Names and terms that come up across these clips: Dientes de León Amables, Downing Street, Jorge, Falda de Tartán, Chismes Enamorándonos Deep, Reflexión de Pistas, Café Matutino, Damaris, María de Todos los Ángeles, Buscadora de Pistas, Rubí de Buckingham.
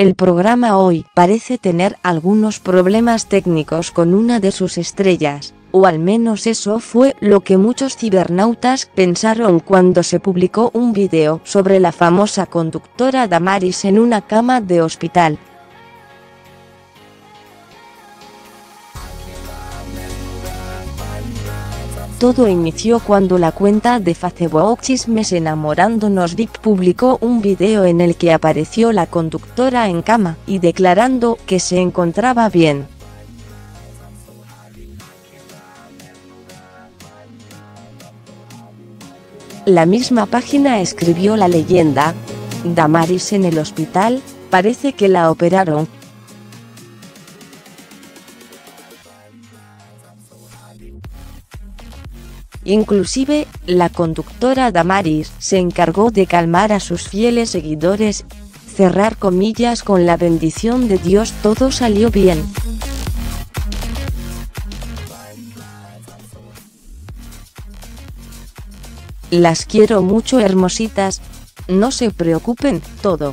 El programa hoy parece tener algunos problemas técnicos con una de sus estrellas, o al menos eso fue lo que muchos cibernautas pensaron cuando se publicó un video sobre la famosa conductora Damaris en una cama de hospital. Todo inició cuando la cuenta de Facebook Chismes Enamorándonos Deep publicó un video en el que apareció la conductora en cama y declarando que se encontraba bien. La misma página escribió la leyenda: Damaris en el hospital, parece que la operaron. Inclusive, la conductora Damaris se encargó de calmar a sus fieles seguidores. Cerrar comillas, con la bendición de Dios todo salió bien. Las quiero mucho, hermositas. No se preocupen, todo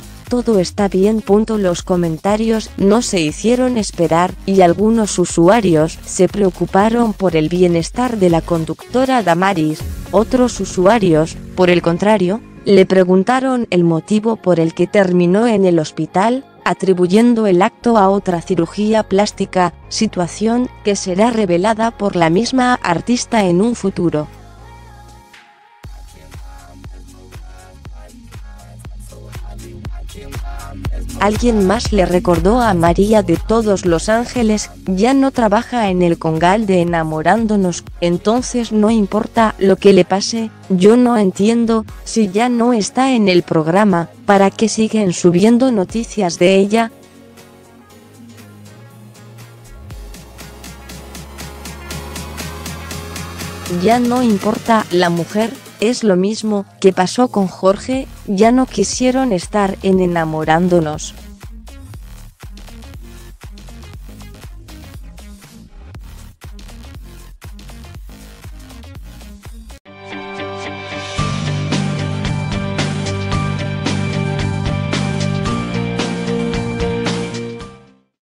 está bien. Los comentarios no se hicieron esperar y algunos usuarios se preocuparon por el bienestar de la conductora Damaris. Otros usuarios, por el contrario, le preguntaron el motivo por el que terminó en el hospital, atribuyendo el acto a otra cirugía plástica, situación que será revelada por la misma artista en un futuro. Alguien más le recordó a María de Todos los Ángeles: ya no trabaja en el congal de Enamorándonos, entonces no importa lo que le pase. Yo no entiendo, si ya no está en el programa, ¿para qué siguen subiendo noticias de ella? Ya no importa la mujer. Es lo mismo que pasó con Jorge, ya no quisieron estar en Enamorándonos.